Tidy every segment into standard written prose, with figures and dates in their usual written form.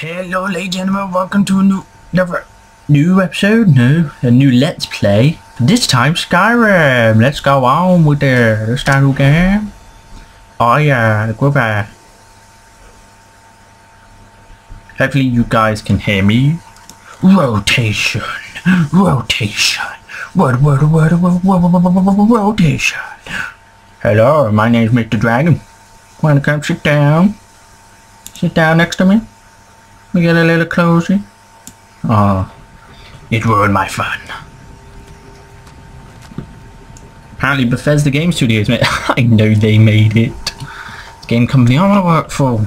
Hello ladies and gentlemen, welcome to a new episode, a new let's play. This time Skyrim, let's go on with the style game. Oh yeah, go back. Hopefully you guys can hear me. Rotation. Rotation. Hello, my name is Mr. Dragon. Wanna come sit down? Sit down next to me. We get a little cozy. Oh, it ruined my fun. Apparently Bethesda Game Studios made I know they made it. Game company I wanna work for.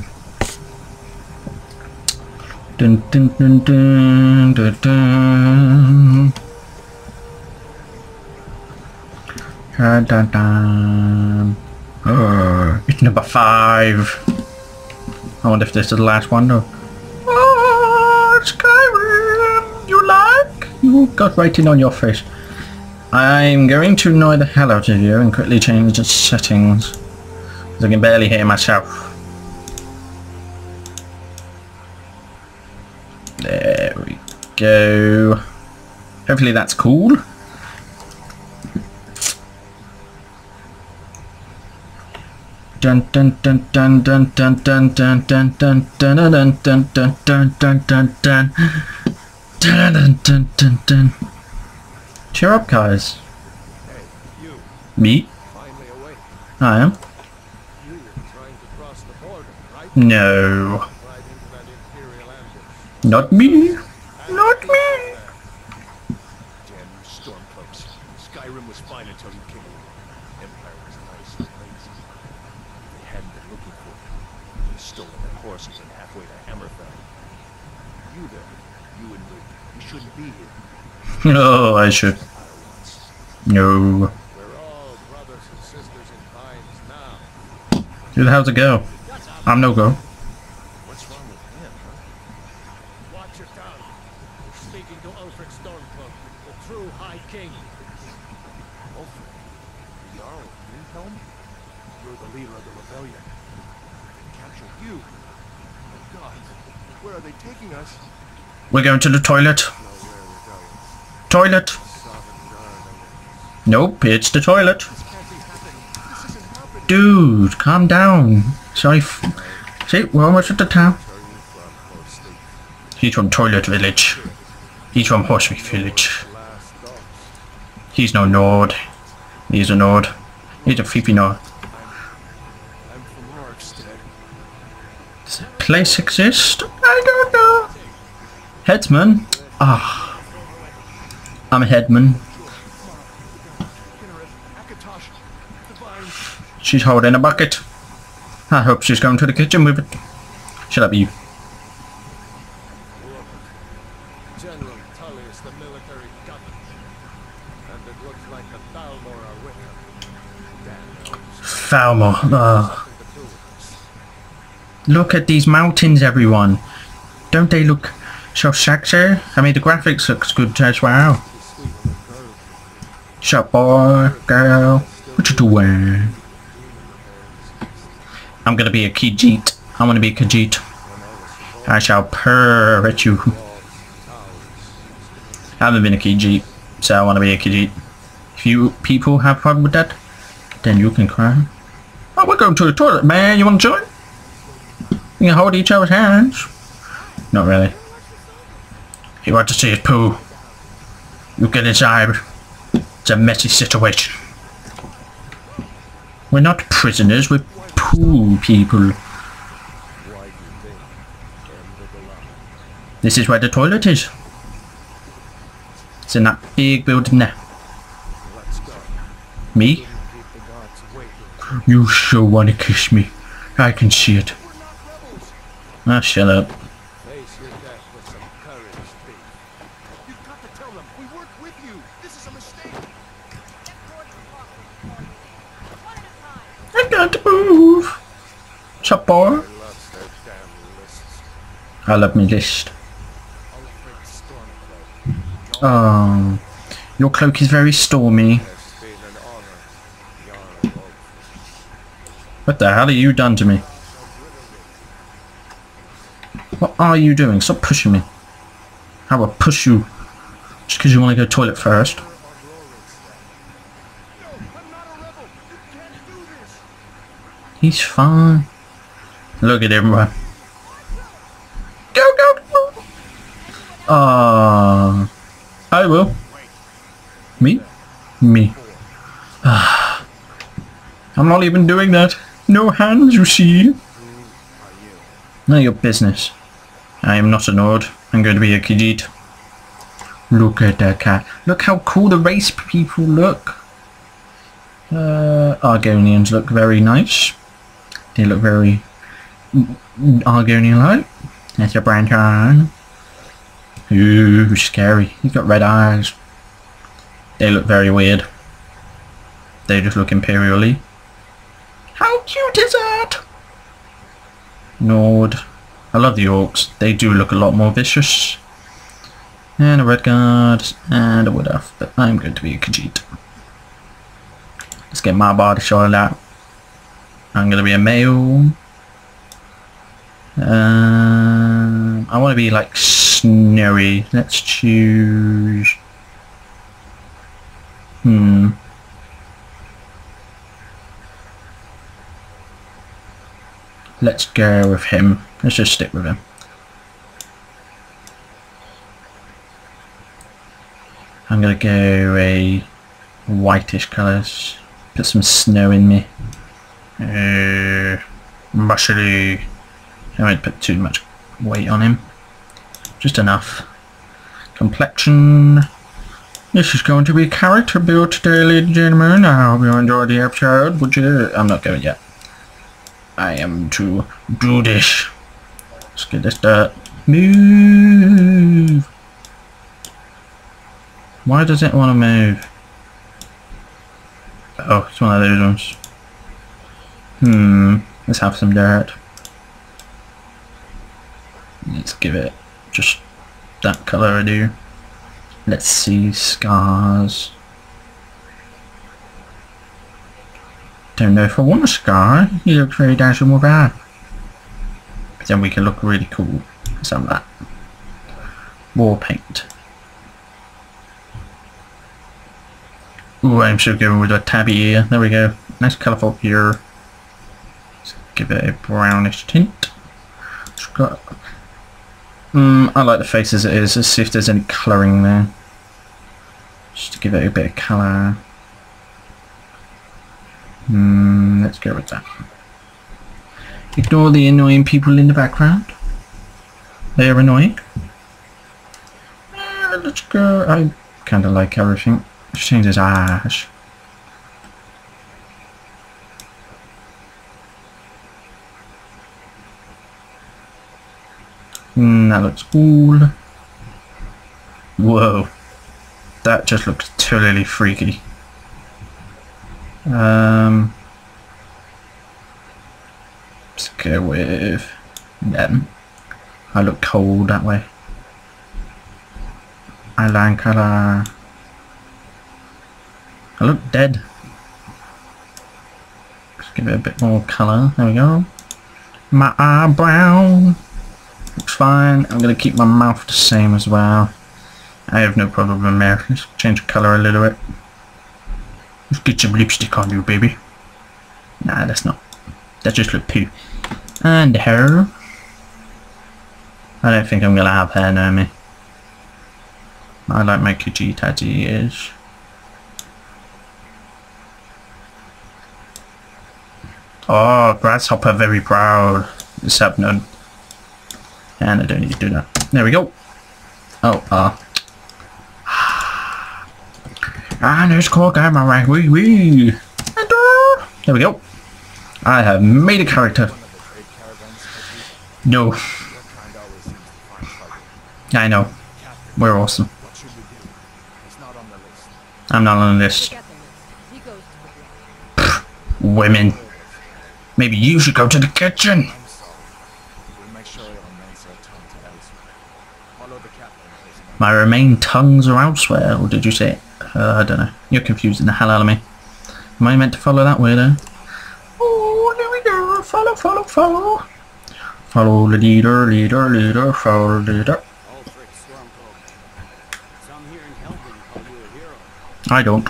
Dun dun dun dun dun dun. Dun dun dun. Oh, it's number 5. I wonder if this is the last one though. Oh, Skyrim, you like? You got right in on your face. I'm going to annoy the hell out of you and quickly change the settings, because I can barely hear myself. There we go. Hopefully that's cool. Dun dun dun dun dun dun dun dun dun dun dun dun dun dun dun dun dun dun dun dun dun. Cheer up, guys. Me? I am. No. Not me. Not me. Damn Stormcloaks. Skyrim was fine until you came. Empire was nice and lazy. They hadn't been looking for you. They stole their horses and halfway to Hammerfell. You there, you and me, you shouldn't be here. No, I should. No. We're all brothers and sisters in binds now. Dude, how's it go? I'm no go. What's wrong with him? Watch your tongue. You're speaking to Ulfric Stormcloak, the true High King. Ulfric, the Jarl of Greenhelm? You're the leader of the rebellion. They captured you. Oh God, where are they taking us? We're going to the toilet. Toilet. Nope, it's the toilet. Dude, calm down. Sorry. See, we're almost at the town. He's from Toilet Village. He's from Horsemeat Village. He's no Nord. He's a Nord. He's a creepy Nord. Does the place exist? I don't know. Headsman? Ah. I'm a headman. She's holding a bucket. I hope she's going to the kitchen with it. Shut up, you. General Tully is the military governor, and it looks like the Falmer are with him. Falmer. Look at these mountains, everyone. Don't they look so sexy? I mean, the graphics looks good as well. Shut up, boy, girl. What you doing? I'm gonna be a Khajiit. I'm gonna be a Khajiit. I shall purr at you. I haven't been a Khajiit, so I wanna be a Khajiit. If you people have a problem with that, then you can cry. Oh, we're going to the toilet, man. You wanna join? You can hold each other's hands. Not really. You want to see it poo. You get inside. It's a messy situation. We're not prisoners, we're poo people. This is where the toilet is. It's in that big building there. Me? You sure wanna kiss me. I can see it. Ah, shut up. Boy. I love me list. Oh, your cloak is very stormy. What the hell have you done to me? What are you doing? Stop pushing me. I will push you just because you want to go toilet first. He's fine. Look at him, right? Go, go, go! Ah, I will. Me. I'm not even doing that. No hands, you see. None of your business. I am not an Ord. I'm going to be a Khajiit. Look at that cat. Look how cool the race people look. Argonians look very nice. They look very Argonian-like. That's a Branton. Ooh, scary. He's got red eyes. They look very weird. They just look imperially. How cute is that? Nord. I love the orcs. They do look a lot more vicious. And a Redguard. And a Wood Elf. But I'm going to be a Khajiit. Let's get my body shot out. I'm going to be a male. I want to be like Snowy. Let's choose... Let's go with him. Let's just stick with him. I'm gonna go a whitish colours. Put some snow in me. Mushy. I won't put too much weight on him. Just enough. Complexion. This is going to be character build today, ladies and gentlemen. I hope you enjoyed the episode. Would you? I'm not going yet. I am to do this. Let's get this dirt. Move. Why does it want to move? Oh, it's one of those ones. Let's have some dirt. Let's give it just that colour I do. Let's see, scars. Don't know if I want a scar. He looks very dashing with that. But then we can look really cool. Let's have that. War paint. Ooh, I'm so good with a tabby ear. There we go. Nice colourful ear. Let's give it a brownish tint. It's got... I like the face as it is. Let's see if there's any colouring there. Just to give it a bit of colour. Let's go with that. Ignore the annoying people in the background. They are annoying. Let's go. I kind of like everything. Let's change his eyes. That looks cool. Whoa. That just looks totally freaky. Let's go with them. I look cold that way. Eyeline colour. I look dead. Let's give it a bit more colour. There we go. My eyebrow. Looks fine. I'm going to keep my mouth the same as well. I have no problem with Americans. Change the colour a little bit. Let's get some lipstick on you, baby. Nah, that's not. That just look poo. And hair. I don't think I'm going to have hair near me. I like my Khajiit as he is. Oh, grasshopper very proud. Let's have none. And I don't need to do that. There we go. And it's called Gamma Ray. Wee wee. There we go. I have made a character. No. I know. We're awesome. I'm not on the list. Pfft, women. Maybe you should go to the kitchen. My remain tongues are elsewhere, or did you say it? I don't know. You're confusing the hell out of me. Am I meant to follow that weirdo? Oh, there we go. Follow, follow, follow. Follow the leader, leader, leader, follow the leader. Ulfric Stormcloak. Some here in Helden call you a hero. I don't.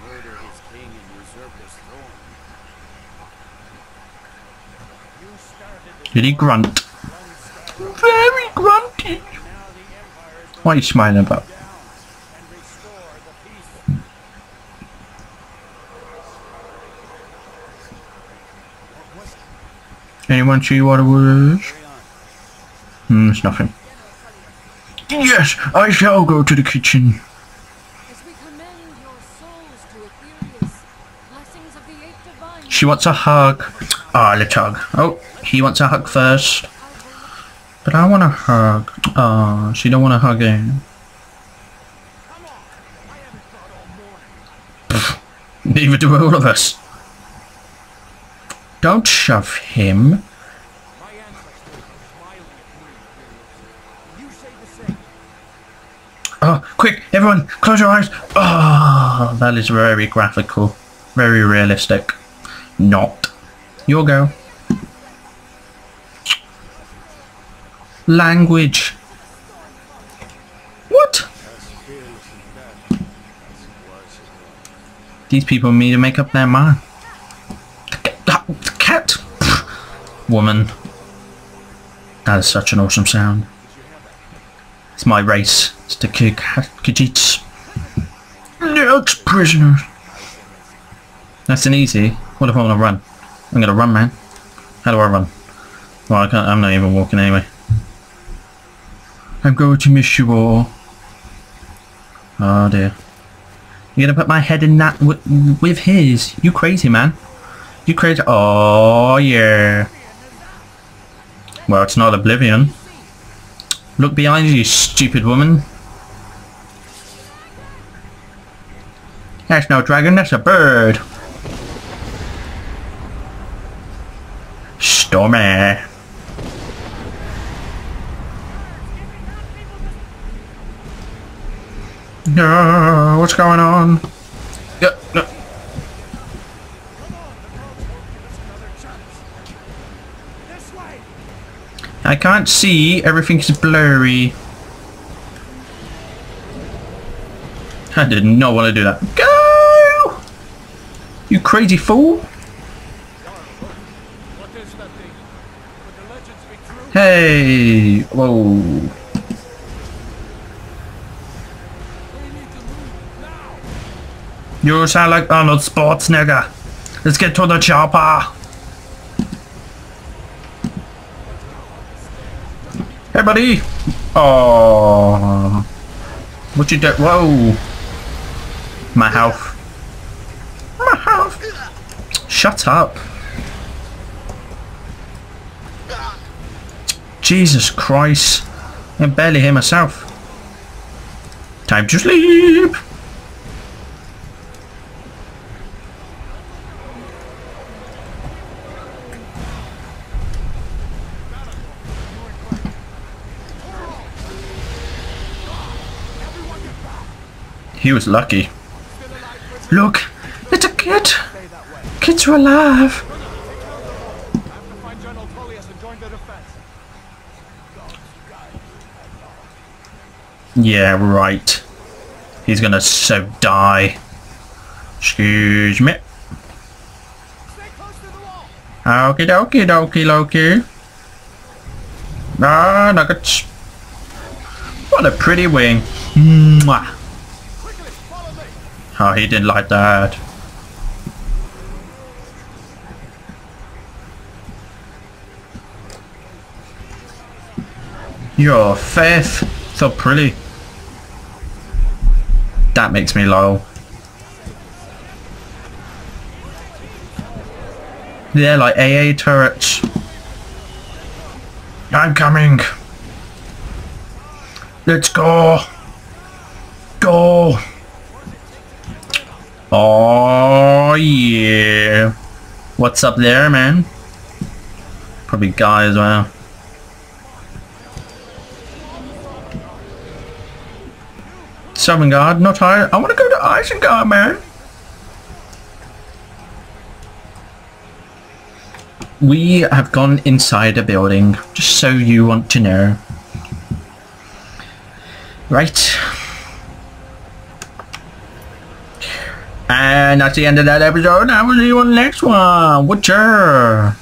Murder his king and usurp his throne. You started. Did he grunt? Very grunty. What are you smiling about? Anyone see what it was? Hmm, it's nothing. Yes, I shall go to the kitchen. She wants a hug. Ah, let's hug. Oh, he wants a hug first. But I want a hug. Ah, she don't want a hug in. Neither do all of us. Don't shove him. Oh, quick, everyone, close your eyes. Oh, that is very graphical. Very realistic. Not. Your go. Language. What? These people need to make up their mind. Cat? Woman. That is such an awesome sound. It's my race. It's the Khajiits. It's prisoners. That's an easy. What if I want to run? I'm going to run, man. How do I run? Well, I can't, I'm not even walking anyway. I'm going to miss you all. Oh dear. You're going to put my head in that with his? You crazy, man. You crazy? Oh yeah. Well, it's not Oblivion. Look behind you, stupid woman. That's no dragon, that's a bird. Stormy. No, what's going on? Yeah, no. I can't see, everything's blurry. I did not want to do that. Go! You crazy fool! Hey! Whoa! You sound like Arnold Schwarzenegger. Let's get to the chopper! Hey buddy! Oh, what you do? Whoa! My health. My health! Shut up! Jesus Christ! I can barely hear myself. Time to sleep! He was lucky. Look, it's a kid. Kids are alive. Yeah, right. He's gonna so die. Excuse me. Okie dokie dokie dokie. Ah, nuggets. What a pretty wing. Mwah. Oh, he didn't like that. Your faith, so pretty. That makes me low. Yeah, like AA turrets. I'm coming. Let's go. Go. Oh yeah. What's up there, man? Probably guy as well. Sovengard, not high. I want to go to Isengard, man. we have gone inside a building, just so you want to know. Right. And that's the end of that episode. I will see you on the next one. Witcher.